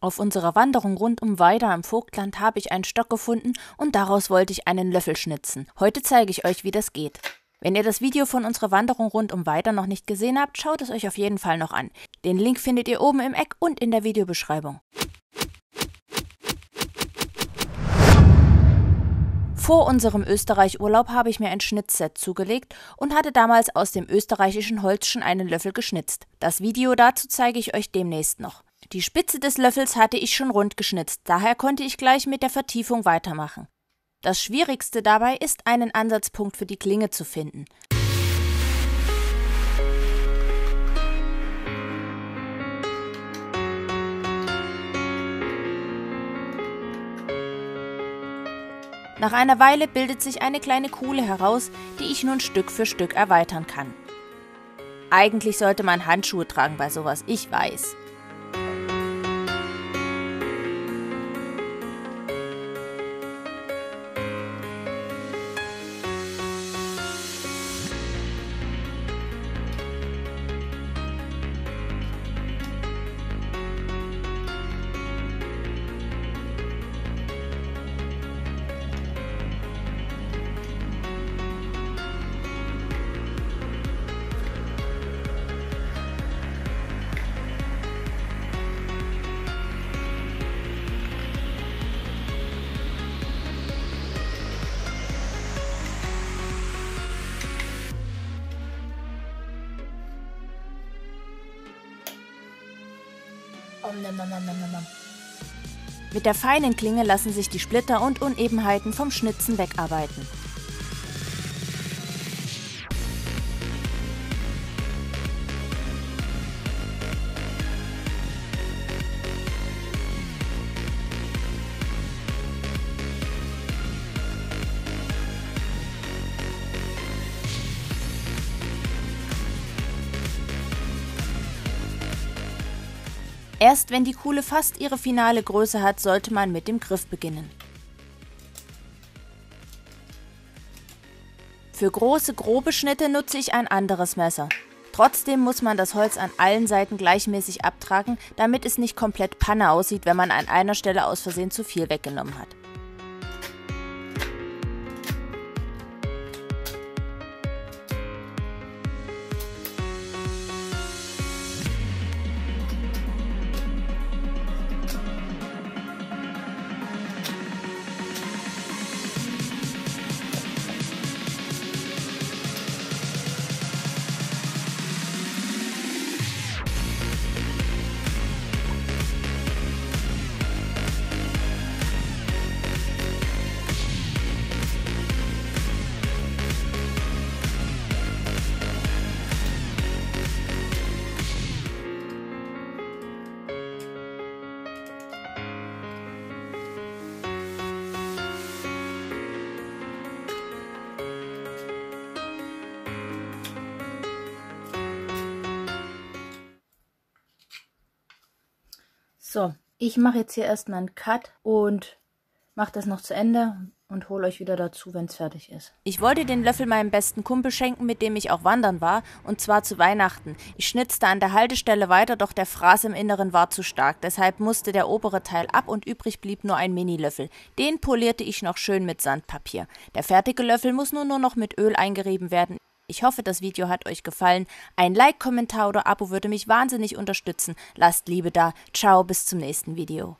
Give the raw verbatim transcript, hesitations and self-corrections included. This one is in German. Auf unserer Wanderung rund um Weida im Vogtland habe ich einen Stock gefunden und daraus wollte ich einen Löffel schnitzen. Heute zeige ich euch, wie das geht. Wenn ihr das Video von unserer Wanderung rund um Weida noch nicht gesehen habt, schaut es euch auf jeden Fall noch an. Den Link findet ihr oben im Eck und in der Videobeschreibung. Vor unserem Österreich-Urlaub habe ich mir ein Schnitzset zugelegt und hatte damals aus dem österreichischen Holz schon einen Löffel geschnitzt. Das Video dazu zeige ich euch demnächst noch. Die Spitze des Löffels hatte ich schon rund geschnitzt, daher konnte ich gleich mit der Vertiefung weitermachen. Das Schwierigste dabei ist, einen Ansatzpunkt für die Klinge zu finden. Nach einer Weile bildet sich eine kleine Kuhle heraus, die ich nun Stück für Stück erweitern kann. Eigentlich sollte man Handschuhe tragen bei sowas, ich weiß. Mit der feinen Klinge lassen sich die Splitter und Unebenheiten vom Schnitzen wegarbeiten. Erst wenn die Kuhle fast ihre finale Größe hat, sollte man mit dem Griff beginnen. Für große, grobe Schnitte nutze ich ein anderes Messer. Trotzdem muss man das Holz an allen Seiten gleichmäßig abtragen, damit es nicht komplett Panne aussieht, wenn man an einer Stelle aus Versehen zu viel weggenommen hat. So, ich mache jetzt hier erstmal einen Cut und mache das noch zu Ende und hole euch wieder dazu, wenn es fertig ist. Ich wollte den Löffel meinem besten Kumpel schenken, mit dem ich auch wandern war, und zwar zu Weihnachten. Ich schnitzte an der Haltestelle weiter, doch der Fraß im Inneren war zu stark. Deshalb musste der obere Teil ab und übrig blieb nur ein Mini-Löffel. Den polierte ich noch schön mit Sandpapier. Der fertige Löffel muss nun nur noch mit Öl eingerieben werden. Ich hoffe, das Video hat euch gefallen. Ein Like, Kommentar oder Abo würde mich wahnsinnig unterstützen. Lasst Liebe da. Ciao, bis zum nächsten Video.